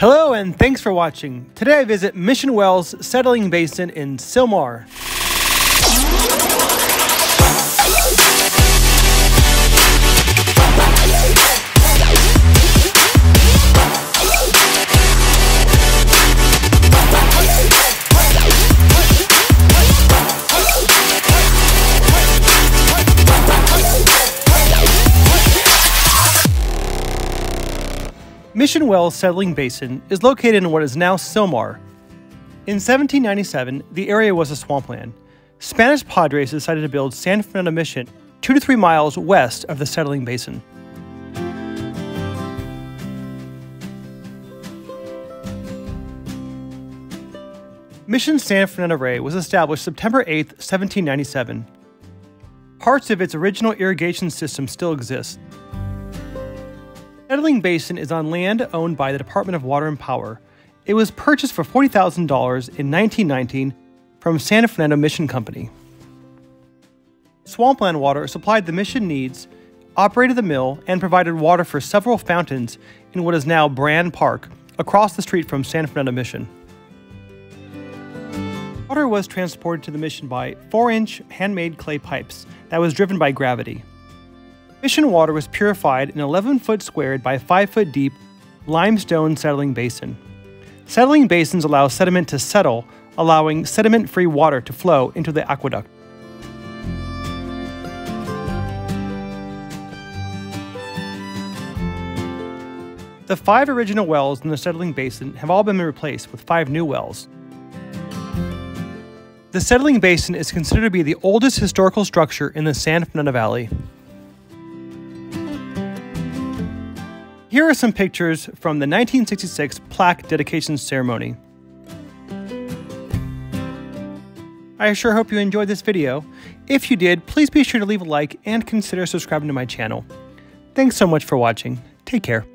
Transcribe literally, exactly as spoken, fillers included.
Hello and thanks for watching. Today I visit Mission Wells Settling Basin in Sylmar. Mission Wells Settling Basin is located in what is now Sylmar. In seventeen ninety-seven, the area was a swampland. Spanish Padres decided to build San Fernando Mission two to three miles west of the settling basin. Mission San Fernando Rey was established September eighth, seventeen ninety-seven. Parts of its original irrigation system still exist. The settling basin is on land owned by the Department of Water and Power. It was purchased for forty thousand dollars in nineteen nineteen from San Fernando Mission Company. Swampland water supplied the mission needs, operated the mill, and provided water for several fountains in what is now Brand Park, across the street from San Fernando Mission. Water was transported to the mission by four inch handmade clay pipes that was driven by gravity. Mission water was purified in eleven foot squared by five foot deep limestone settling basin. Settling basins allow sediment to settle, allowing sediment-free water to flow into the aqueduct. The five original wells in the settling basin have all been replaced with five new wells. The settling basin is considered to be the oldest historical structure in the San Fernando Valley. Here are some pictures from the nineteen sixty-six plaque dedication ceremony. I sure hope you enjoyed this video. If you did, please be sure to leave a like and consider subscribing to my channel. Thanks so much for watching. Take care.